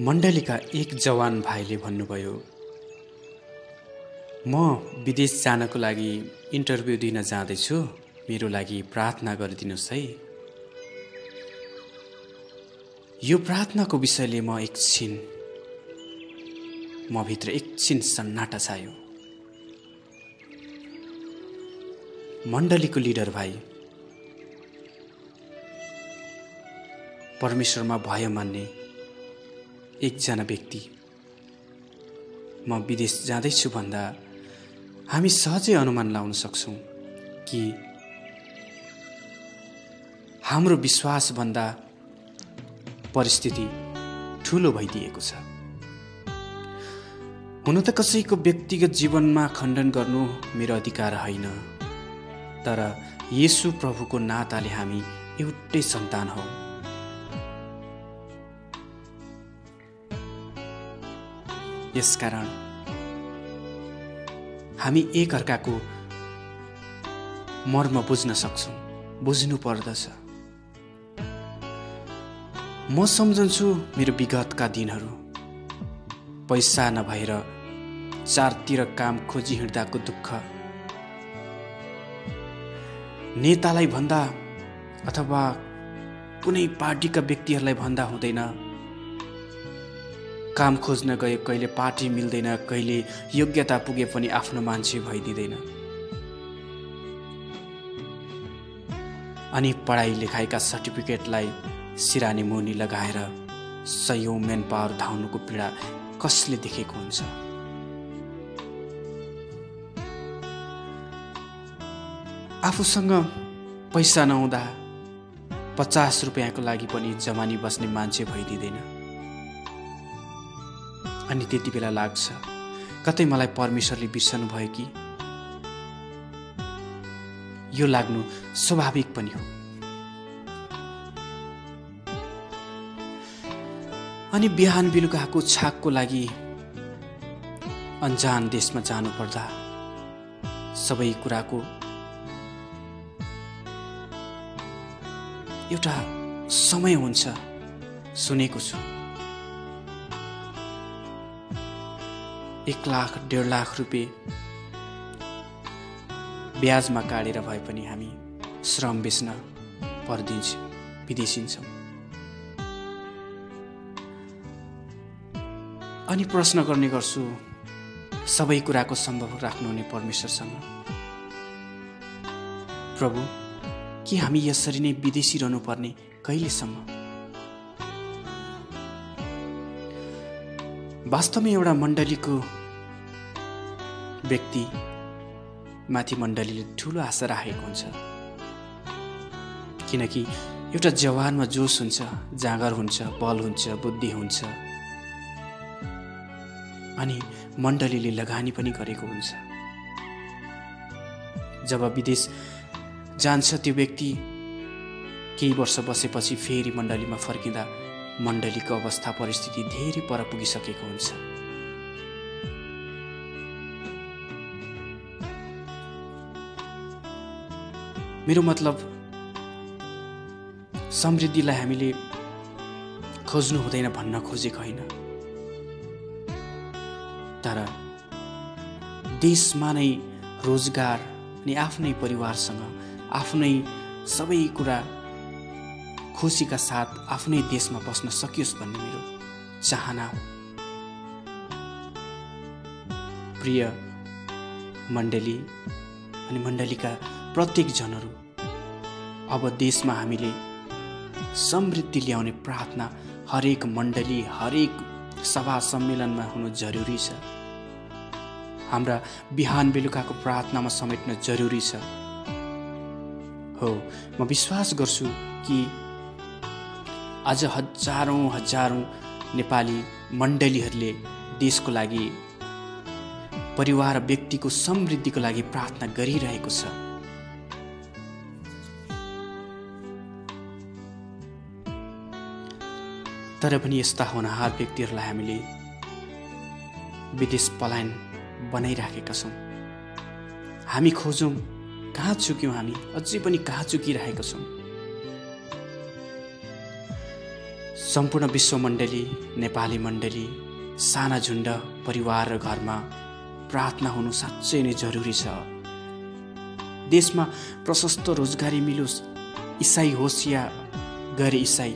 मण्डलिका एक जवान भाइले भन्नुभयो, म विदेश जानको लागि इन्टरभ्यू दिन जाँदैछु, मेरो लागि प्रार्थना गरिदिनुस् है। यो प्रार्थनाको विषयले म भित्र एकछिन सन्नाटा छायो। मण्डलीको लिडर भाइ, परमेश्वरमा भय मान्ने एकजना व्यक्ति, म विदेश जाँदैछु भन्दा हामी सहजै अनुमान लाउन सक्छौँ कि हाम्रो विश्वासभन्दा परिस्थिति ठुलो भइदिएको छ। हुन त कसैको व्यक्तिगत जीवनमा खण्डन गर्नु मेरो अधिकार होइन, तर येशू प्रभुको नाताले हामी एउटै सन्तान हौ। यसकारण हामी एकअर्काको मर्म बुझ्न सक्छौँ, बुझ्नु पर्दछ। म सम्झन्छु मेरो विगतका दिनहरू, पैसा नभएर चारतिर काम खोजी हिँड्दाको दुःख, नेतालाई भन्दा अथवा कुनै पार्टीका व्यक्तिहरूलाई भन्दा हुँदैन। काम खोज्न गए कहिले पार्टी मिल्दैन, कहिले योग्यता पुगे पनि आफ्नो मान्छे भइदिँदैन। अनि पढाइ लेखाइका सर्टिफिकेटलाई सिरानी मुनि लगाएर सयौं मेन पावर धाउनुको पीडा कसले देखेको हुन्छ? आफूसँग पैसा नहुँदा 50 रुपियाँको लागि पनि जमानी बस्ने मान्छे भइदिँदैन। अनि त्यति बेला लाग्छ, कतै मलाई परमेश्वरले बिर्सनु भयो कि? यो लाग्नु स्वाभाविक पनि हो। अनि बिहान बेलुकाको छाकको लागि अन्जान देशमा जानुपर्दा सबै कुराको एउटा समय हुन्छ, सुनेको छु। 1 लाख 1.5 लाख रुपियाँ ब्याजमा काटेर भए पनि हामी श्रम बेच्न विदेशिन्छौँ। अनि प्रश्न गर्ने गर्छु सबै कुराको सम्भव राख्नुहुने परमेश्वरसँग, प्रभु के हामी यसरी नै विदेशी रहनु पर्ने? कहिलेसम्म? वास्तवमा एउटा मण्डलीको व्यक्ति माथि मण्डलीले ठुलो आशा राखेको हुन्छ, किनकि एउटा जवानमा जोश हुन्छ, जाँगर हुन्छ, बल हुन्छ, बुद्धि हुन्छ। अनि मण्डलीले लगानी पनि गरेको हुन्छ। जब विदेश जान्छ त्यो व्यक्ति केही वर्ष बसेपछि फेरि मण्डलीमा फर्किँदा मण्डलीको अवस्था परिस्थिति धेरै पर पुगिसकेको हुन्छ। मेरो मतलब, समृद्धिलाई हामीले खोज्नु हुँदैन भन्न खोजेको होइन, तर देशमा नै रोजगार अनि आफ्नै परिवारसँग आफ्नै सबै कुरा खुसीका साथ आफ्नै देशमा बस्न सकियोस् भन्ने मेरो चाहना हो। प्रिय मण्डली अनि मण्डलीका प्रत्येक जनहरू, अब देशमा हामीले समृद्धि ल्याउने प्रार्थना हरेक मण्डली, हरेक सभा सम्मेलनमा हुनु जरुरी छ। हाम्रा बिहान बेलुकाको प्रार्थनामा समेट्न जरुरी छ। हो, म विश्वास गर्छु कि आज हजारौं नेपाली मण्डलीहरूले देशको लागि, परिवार, व्यक्तिको समृद्धिको लागि प्रार्थना गरिरहेको छ। तर पनि यस्ता होनहार व्यक्तिहरूलाई हामीले विदेश पलायन बनाइराखेका छौँ। हामी खोजौँ कहाँ चुक्यौँ, हामी अझै पनि कहाँ चुकिरहेका छौँ? संपूर्ण विश्व मण्डली, नेपाली मण्डली, साना झुण्ड, परिवार र घरमा प्रार्थना हुनु साँच्चै नै जरुरी छ। देशमा प्रशस्त रोजगारी मिलोस्, इसाई होस् या गैर इसाई,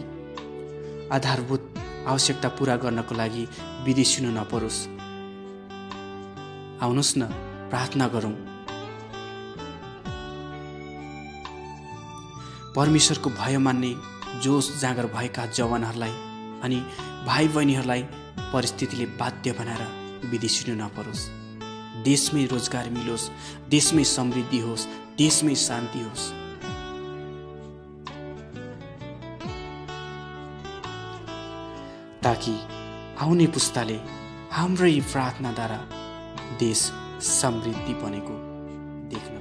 आधारभूत आवश्यकता पूरा गर्नको लागि विदेशी हुन नपरोस्। आउनुस् न, प्रार्थना गरौँ। परमेश्वरको भय मान्ने जोस जागर भएका जवानहरूलाई अनि भाइ बहिनीहरूलाई परिस्थितिले बाध्य बनाएर विदेशी नपरोस्। देशमै रोजगार मिलोस्, देशमै समृद्धि होस्, देशमै शान्ति होस्। ताकि आउने पुस्ताले हाम्रै प्रार्थनाद्वारा देश समृद्धि बनेको देख्न